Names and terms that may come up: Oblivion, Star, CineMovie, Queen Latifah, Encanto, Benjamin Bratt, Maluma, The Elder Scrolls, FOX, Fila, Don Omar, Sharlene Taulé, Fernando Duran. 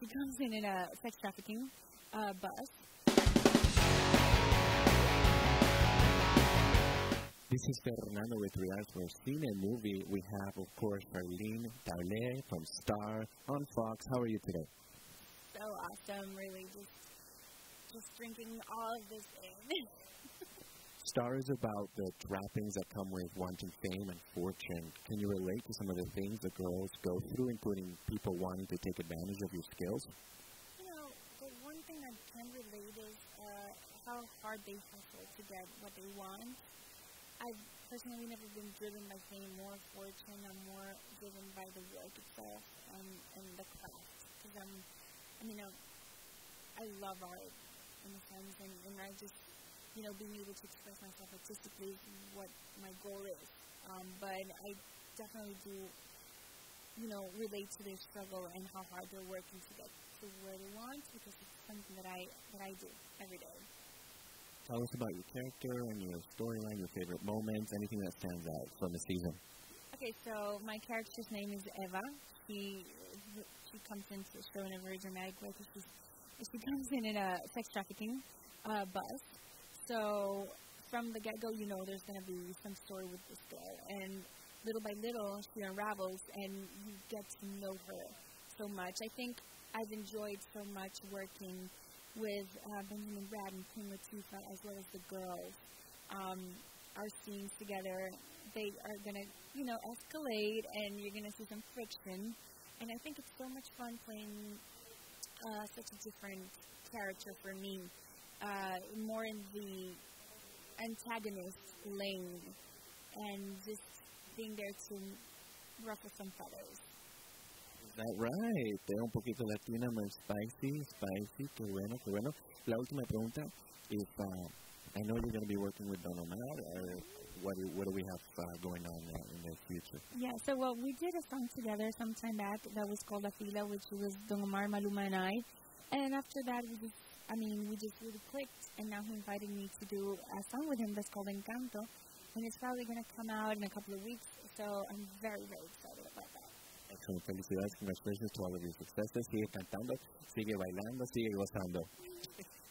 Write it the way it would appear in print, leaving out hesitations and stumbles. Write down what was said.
She comes in a sex trafficking bus. This is Fernando with Reals for CineMovie. We have, of course, Sharlene Taulé from Star on Fox. How are you today? So awesome, really. Just drinking all of this in. Star is about the trappings that come with wanting fame and fortune. Can you relate to some of the things that girls go through, including people wanting to take advantage of your skills? You know, the one thing I can relate is how hard they hustle to get what they want. I've personally never been driven by fame or fortune. I'm more driven by the work itself and the craft. Because I love art in a sense, and I just, being able to express myself artistically is what my goal is. But I definitely do, relate to their struggle and how hard they're working to get to where they want, because it's something that I do every day. Tell us about your character and your storyline, your favorite moments, anything that stands out from the season. Okay, so my character's name is Eva. She comes into the show in a very dramatic way because she comes in a sex trafficking bus. So from the get-go, there's going to be some story with this girl. And little by little, she unravels, and you get to know her so much. I think I've enjoyed so much working with Benjamin Bratt and Queen Latifah, as well as the girls. Our scenes together, they are going to, escalate, and you're going to see some friction. And I think it's so much fun playing such a different character for me, more in the antagonist lane, and just being there to ruffle some feathers. Is that right? Un poquito latina, más spicy, qué bueno. La última pregunta is, I know you're going to be working with Don Omar. What do we have going on in the future? Yeah, so we did a song together some time back that was called Fila, which was Don Omar, Maluma, and I. And after that, we just really clicked, and now he invited me to do a song with him that's called Encanto, and it's probably going to come out in a couple of weeks, so I'm very, very excited about that. Excellent. Felicidades, congratulations to all of your successes. Sigue cantando, sigue bailando, sigue gozando.